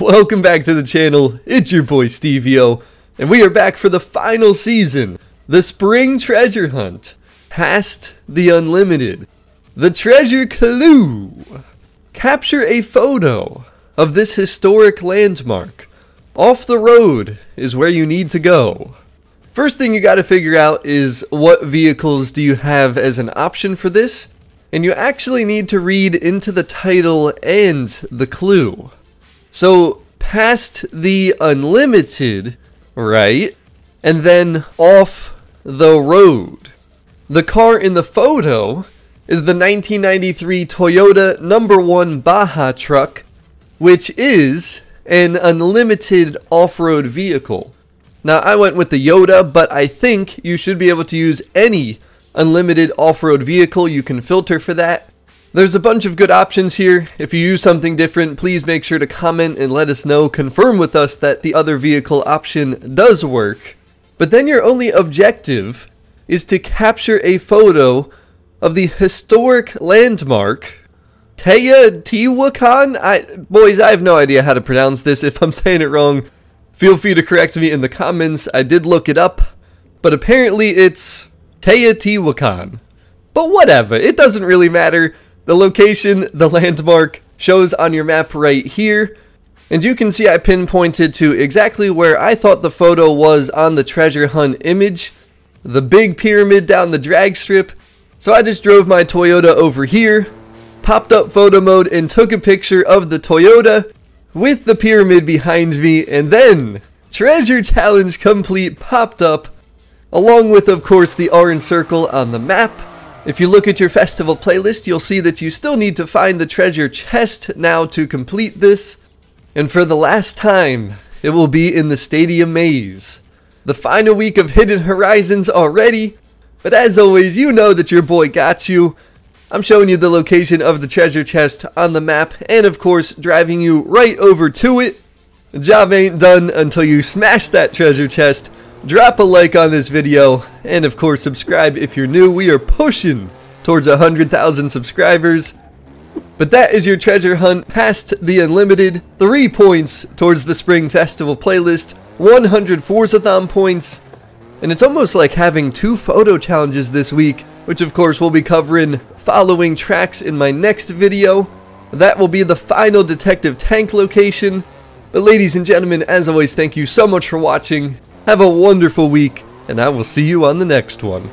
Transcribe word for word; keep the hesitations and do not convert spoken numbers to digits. Welcome back to the channel, it's your boy Stevio, and we are back for the final season, the Spring Treasure Hunt, Past the Unlimited. The Treasure Clue! Capture a photo of this historic landmark. Off the road is where you need to go. First thing you gotta figure out is what vehicles do you have as an option for this, and you actually need to read into the title and the clue. So, past the unlimited, right? And then off the road. The car in the photo is the nineteen ninety-three Toyota number one Baja truck, which is an unlimited off-road vehicle. Now, I went with the Yoda, but I think you should be able to use any unlimited off-road vehicle. You can filter for that. There's a bunch of good options here. If you use something different, please make sure to comment and let us know. Confirm with us that the other vehicle option does work. But then your only objective is to capture a photo of the historic landmark Teotihuacan. I, boys, I have no idea how to pronounce this. If I'm saying it wrong, feel free to correct me in the comments. I did look it up, but apparently it's Teotihuacan. But whatever, it doesn't really matter. The location, the landmark, shows on your map right here. And you can see I pinpointed to exactly where I thought the photo was on the treasure hunt image. The big pyramid down the drag strip. So I just drove my Toyota over here, popped up photo mode, and took a picture of the Toyota with the pyramid behind me. And then, treasure challenge complete popped up, along with, of course, the orange circle on the map. If you look at your festival playlist, you'll see that you still need to find the treasure chest now to complete this. And for the last time, it will be in the stadium maze. The final week of Hidden Horizons already. But as always, you know that your boy got you. I'm showing you the location of the treasure chest on the map and, of course, driving you right over to it. The job ain't done until you smash that treasure chest. Drop a like on this video, and of course subscribe if you're new. We are pushing towards one hundred thousand subscribers. But that is your treasure hunt past the unlimited. Three points towards the Spring Festival playlist, one hundred Forzathon points. And it's almost like having two photo challenges this week, which of course we'll be covering following tracks in my next video. That will be the final Detective Tank location. But ladies and gentlemen, as always, thank you so much for watching. Have a wonderful week, and I will see you on the next one.